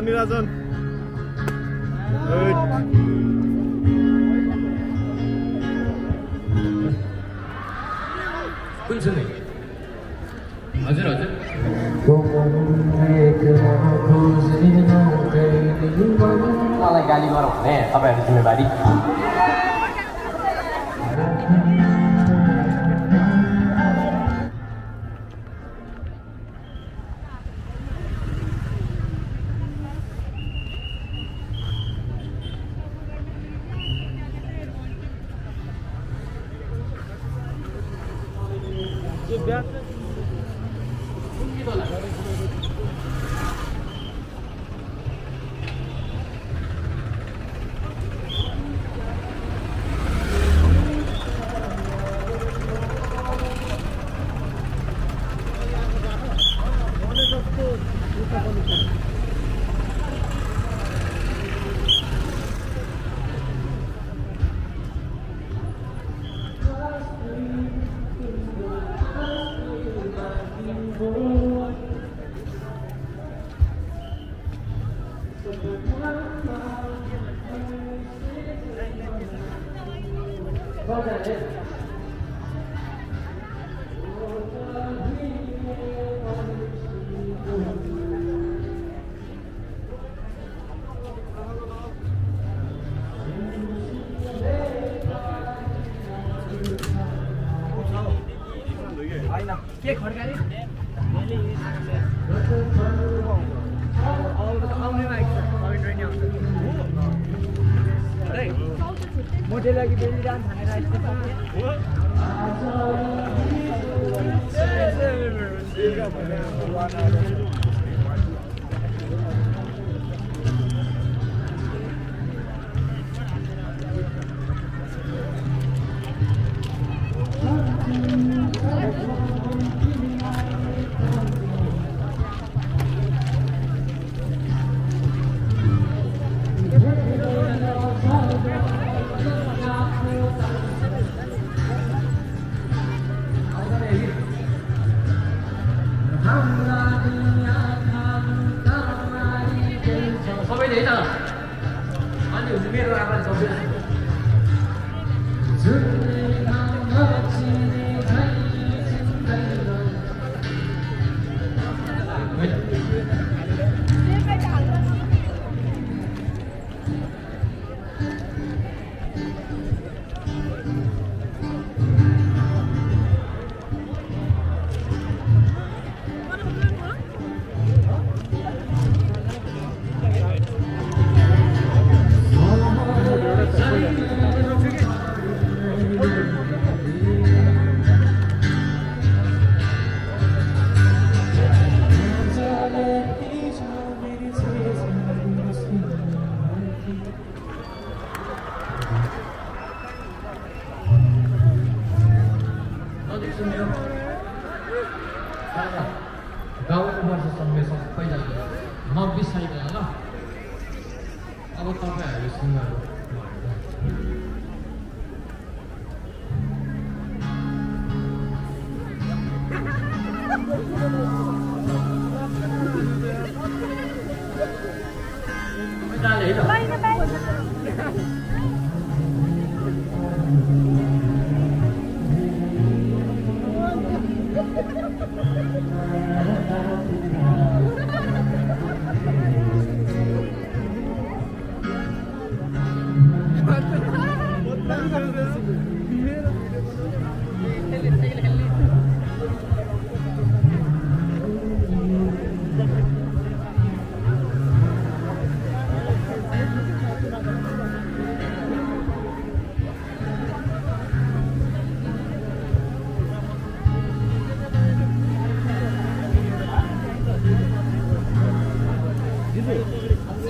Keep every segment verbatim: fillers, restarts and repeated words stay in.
Wiedersehen. Fala, galinha maromé, tá vendo de meu marido?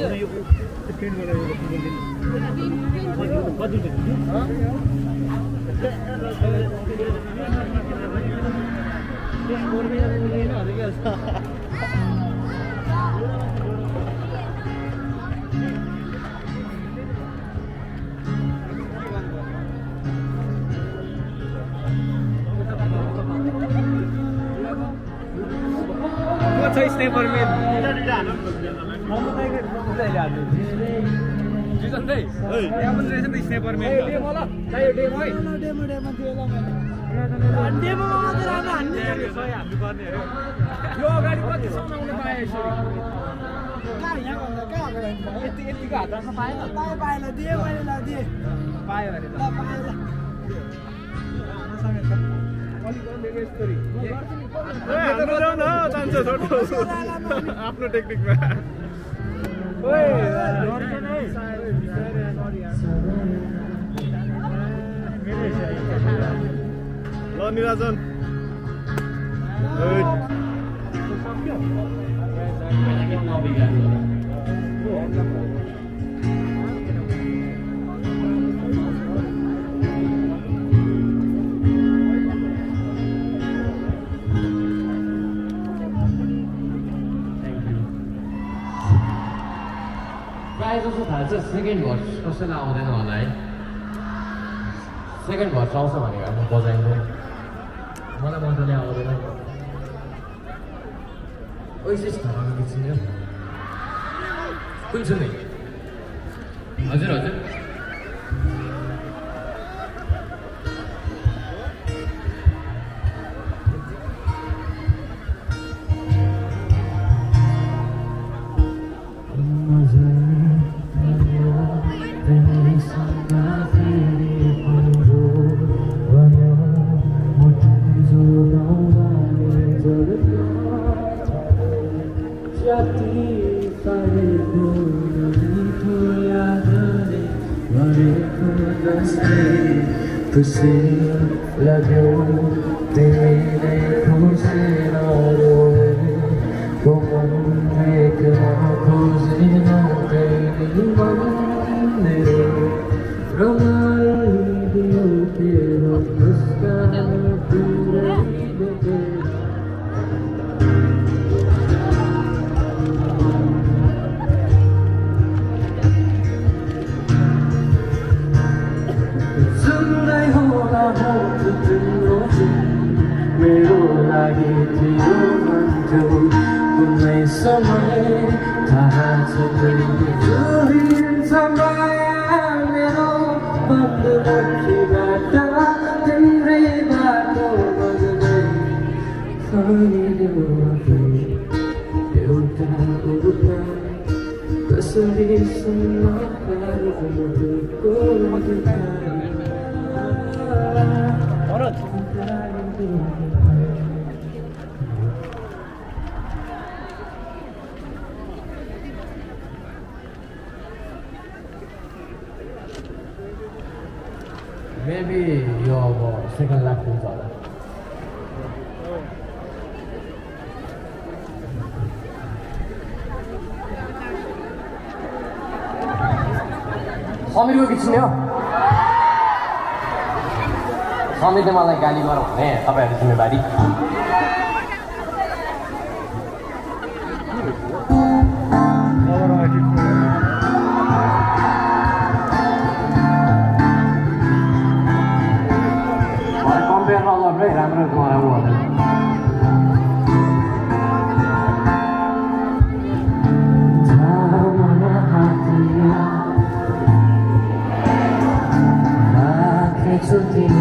What's his name for me? Jason Day. Hey, Hey, That's the second watch. What's an hour on I? Second watch also, I'm a What about the hour then? What is this? Who's in it? How's it? Maybe your second lap is on. How many people you know? How many people like Gandhi? Hey, how about everybody? Thank you.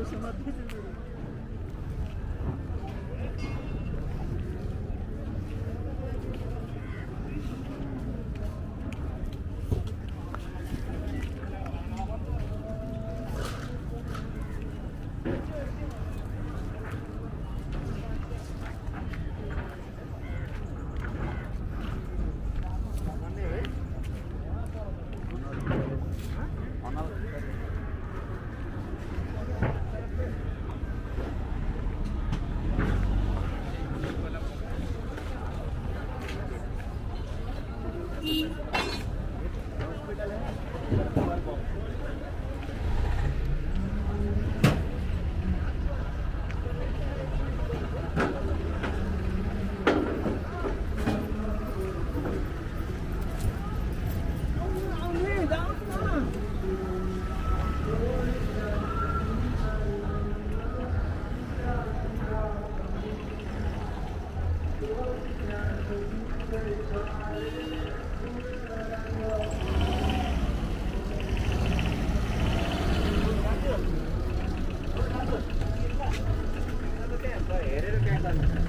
Pedro, chama Pedro. Gracias.